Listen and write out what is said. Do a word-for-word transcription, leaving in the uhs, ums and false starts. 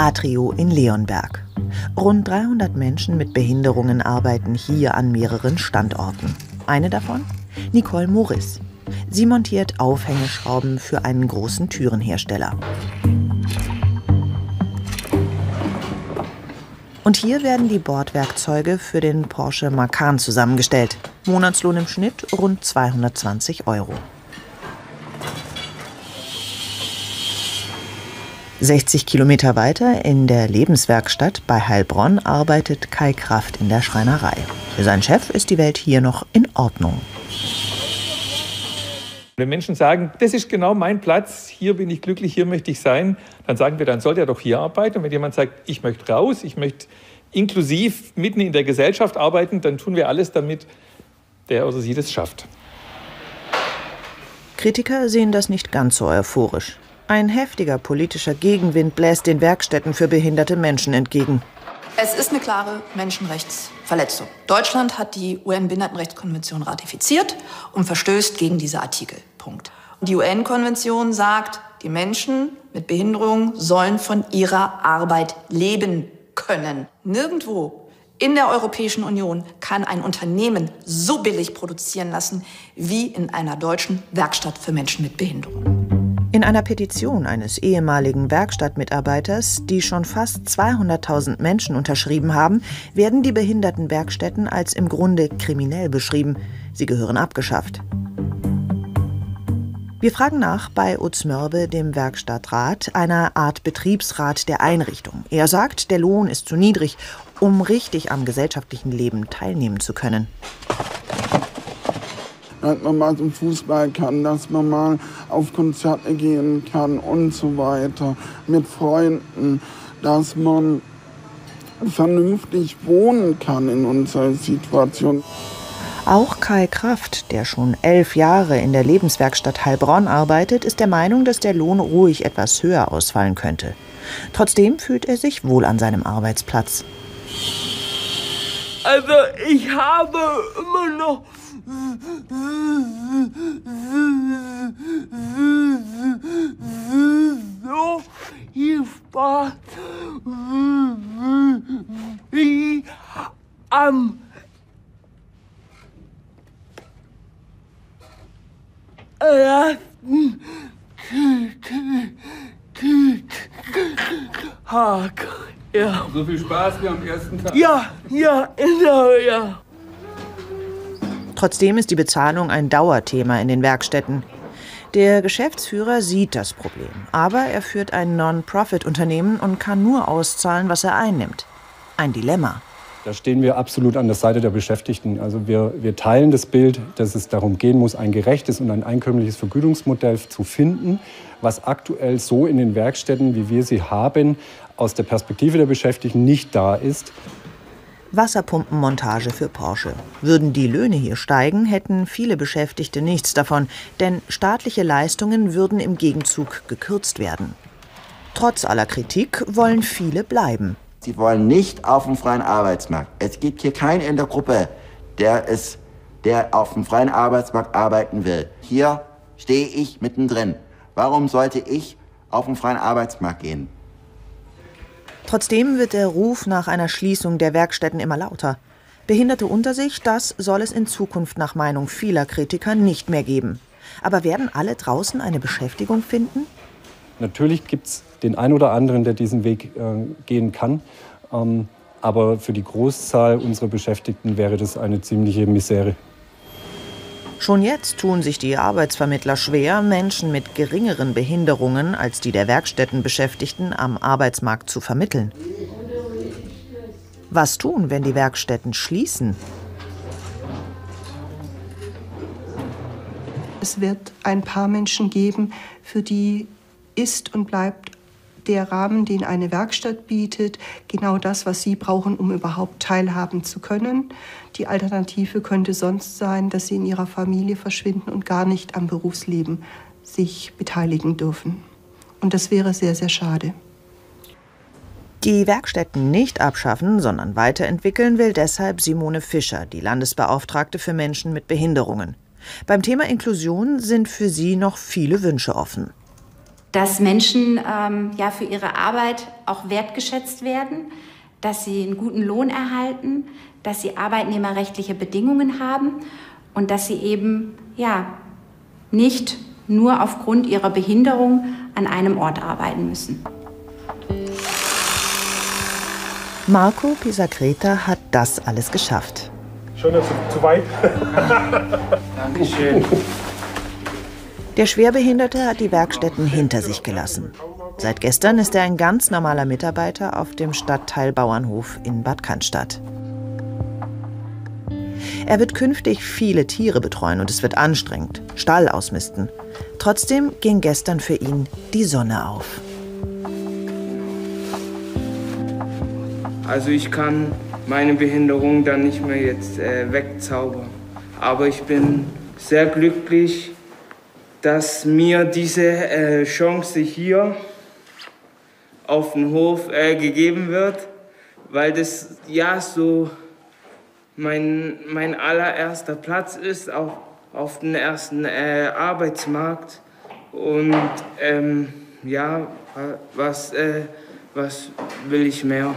Atrio in Leonberg. Rund dreihundert Menschen mit Behinderungen arbeiten hier an mehreren Standorten. Eine davon? Nicole Moris. Sie montiert Aufhängeschrauben für einen großen Türenhersteller. Und hier werden die Bordwerkzeuge für den Porsche Macan zusammengestellt. Monatslohn im Schnitt rund zweihundertzwanzig Euro. sechzig Kilometer weiter in der Lebenswerkstatt bei Heilbronn arbeitet Kai Kraft in der Schreinerei. Für seinen Chef ist die Welt hier noch in Ordnung. Wenn Menschen sagen, das ist genau mein Platz, hier bin ich glücklich, hier möchte ich sein, dann sagen wir, dann soll der doch hier arbeiten. Und wenn jemand sagt, ich möchte raus, ich möchte inklusiv mitten in der Gesellschaft arbeiten, dann tun wir alles, damit der oder sie das schafft. Kritiker sehen das nicht ganz so euphorisch. Ein heftiger politischer Gegenwind bläst den Werkstätten für behinderte Menschen entgegen. Es ist eine klare Menschenrechtsverletzung. Deutschland hat die U N-Behindertenrechtskonvention ratifiziert und verstößt gegen diese Artikel. Punkt. Die U N-Konvention sagt, die Menschen mit Behinderung sollen von ihrer Arbeit leben können. Nirgendwo in der Europäischen Union kann ein Unternehmen so billig produzieren lassen wie in einer deutschen Werkstatt für Menschen mit Behinderung. In einer Petition eines ehemaligen Werkstattmitarbeiters, die schon fast zweihunderttausend Menschen unterschrieben haben, werden die Behindertenwerkstätten als im Grunde kriminell beschrieben. Sie gehören abgeschafft. Wir fragen nach bei Uz Mörbe, dem Werkstattrat, einer Art Betriebsrat der Einrichtung. Er sagt, der Lohn ist zu niedrig, um richtig am gesellschaftlichen Leben teilnehmen zu können. Dass man mal zum Fußball kann, dass man mal auf Konzerte gehen kann und so weiter, mit Freunden, dass man vernünftig wohnen kann in unserer Situation. Auch Kai Kraft, der schon elf Jahre in der Lebenswerkstatt Heilbronn arbeitet, ist der Meinung, dass der Lohn ruhig etwas höher ausfallen könnte. Trotzdem fühlt er sich wohl an seinem Arbeitsplatz. Also ich habe immer noch so viel Spaß wie am ersten Tag. Ja. So viel Spaß wie am ersten Tag. Ja, ja, genau, ja. Trotzdem ist die Bezahlung ein Dauerthema in den Werkstätten. Der Geschäftsführer sieht das Problem, aber er führt ein Non-Profit-Unternehmen und kann nur auszahlen, was er einnimmt. Ein Dilemma. Da stehen wir absolut an der Seite der Beschäftigten. Also wir, wir teilen das Bild, dass es darum gehen muss, ein gerechtes und ein einkömmliches Vergütungsmodell zu finden, was aktuell so in den Werkstätten, wie wir sie haben, aus der Perspektive der Beschäftigten nicht da ist. Wasserpumpenmontage für Porsche. Würden die Löhne hier steigen, hätten viele Beschäftigte nichts davon, denn staatliche Leistungen würden im Gegenzug gekürzt werden. Trotz aller Kritik wollen viele bleiben. Sie wollen nicht auf dem freien Arbeitsmarkt. Es gibt hier keinen in der Gruppe, der, es, der auf dem freien Arbeitsmarkt arbeiten will. Hier stehe ich mittendrin. Warum sollte ich auf den freien Arbeitsmarkt gehen? Trotzdem wird der Ruf nach einer Schließung der Werkstätten immer lauter. Behinderte unter sich, das soll es in Zukunft nach Meinung vieler Kritiker nicht mehr geben. Aber werden alle draußen eine Beschäftigung finden? Natürlich gibt es den einen oder anderen, der diesen Weg äh, gehen kann. Ähm, aber für die Großzahl unserer Beschäftigten wäre das eine ziemliche Misere. Schon jetzt tun sich die Arbeitsvermittler schwer, Menschen mit geringeren Behinderungen als die der Werkstättenbeschäftigten am Arbeitsmarkt zu vermitteln. Was tun, wenn die Werkstätten schließen? Es wird ein paar Menschen geben, für die ist und bleibt der Rahmen, den eine Werkstatt bietet, genau das, was sie brauchen, um überhaupt teilhaben zu können. Die Alternative könnte sonst sein, dass sie in ihrer Familie verschwinden und gar nicht am Berufsleben sich beteiligen dürfen. Und das wäre sehr, sehr schade. Die Werkstätten nicht abschaffen, sondern weiterentwickeln will deshalb Simone Fischer, die Landesbeauftragte für Menschen mit Behinderungen. Beim Thema Inklusion sind für sie noch viele Wünsche offen. dass Menschen ähm, ja, für ihre Arbeit auch wertgeschätzt werden, dass sie einen guten Lohn erhalten, dass sie arbeitnehmerrechtliche Bedingungen haben und dass sie eben ja, nicht nur aufgrund ihrer Behinderung an einem Ort arbeiten müssen. Marco Pisa-Greta hat das alles geschafft. Schon zu, zu weit. Dankeschön. Der Schwerbehinderte hat die Werkstätten hinter sich gelassen. Seit gestern ist er ein ganz normaler Mitarbeiter auf dem Stadtteil Bauernhof in Bad Cannstatt. Er wird künftig viele Tiere betreuen und es wird anstrengend, Stall ausmisten. Trotzdem ging gestern für ihn die Sonne auf. Also ich kann meine Behinderung dann nicht mehr jetzt äh, wegzaubern. Aber ich bin sehr glücklich, dass mir diese äh, Chance hier auf dem Hof äh, gegeben wird, weil das ja so mein, mein allererster Platz ist auf, auf dem ersten äh, Arbeitsmarkt. Und ähm, ja, was, äh, was will ich mehr?